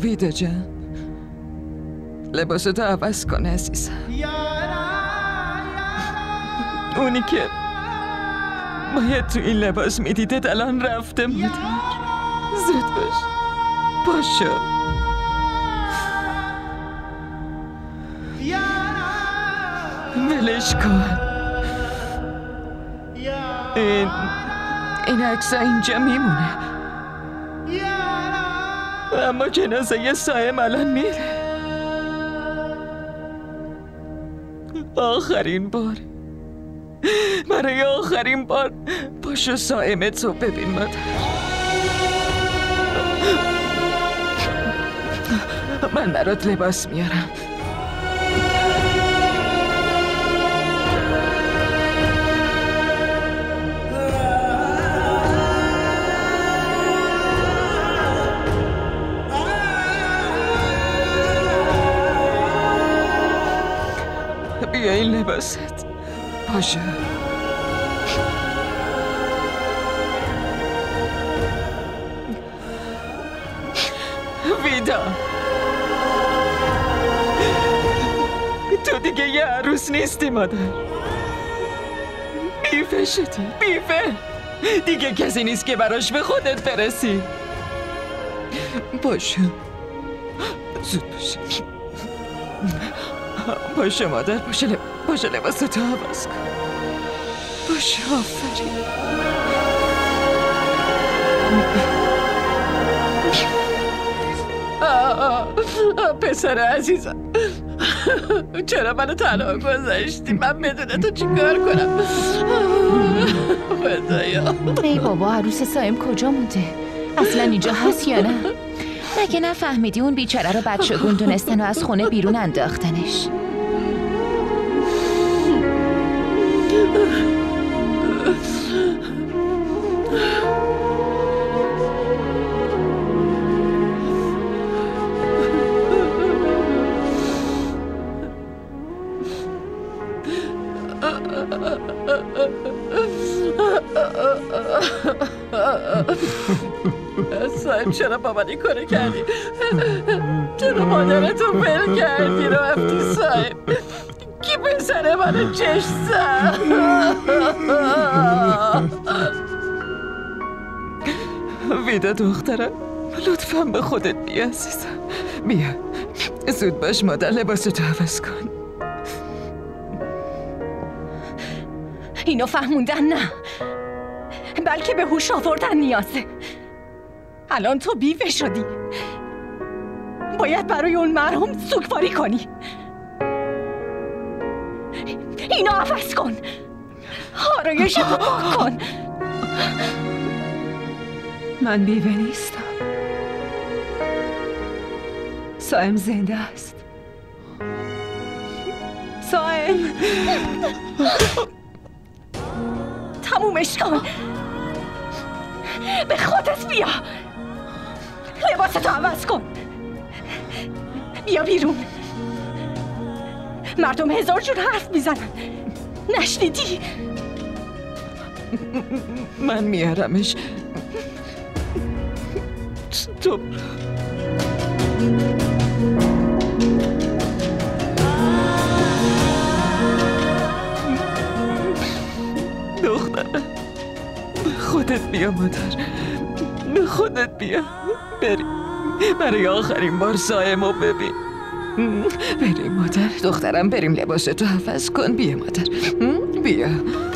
Vidja. Lebo se da vas konesis. Uniket. باید تو این لباس میدیدت الان رفته مادر. زود باش. پاشو. ولش کن. این عکس‌ها اینجا میمونه. اما جنازه صاحب الان میره. آخرین بار برای آخرین بار پاشو صائمت رو ببین مادر. من برات لباس میارم. بیا این لباست پاشو. ویدا، تو دیگه یه عروس نیستی مادر. بیفه شدی، بیفه. دیگه کسی نیست که براش به خودت برسی. پاشو، زود باش. باشه مادر، باشه لباستو عوض کن. باشه، آفرین. پسر عزیزم، چرا منو تنها گذاشتی؟ من بدون تو چیکار کنم؟ خدایا. ای بابا، عروس صایم کجا مونده؟ اصلا اینجا هست یا نه؟ مگه نفهمیدی اون بیچاره رو بچگون دونستن و از خونه بیرون انداختنش؟ سایم، چرا بابا این کارو کردی؟ چرا مادرتو ول کردی رفتی سایم؟ کی پسره منو چش زد؟ ویدا دخترم، لطفا به خودت بیا عزیزم. بیا زود باش مادر، لباستو عوض کن. اینو فهموندن نه، بلکه به هوش آوردن نیازه. الان تو بیوه شدی، باید برای اون مرحوم سوگواری کنی. اینو عوض کن، آرایشتو پاک کن. من بیوه نیستم، صایم زنده است. صایم، تمومش کن، به خودت بیا، لباستو عوض کن، بیا بیرون. مردم هزار جور حرف میزنن، نشنیدی؟ من میارمش. تو دخترم، به خودت بیا مادر، به خودت بیا. بریم برای آخرین بار صایمو ببین. بریم مادر، دخترم، بریم لباستو عوض کن. بیا مادر، بیا.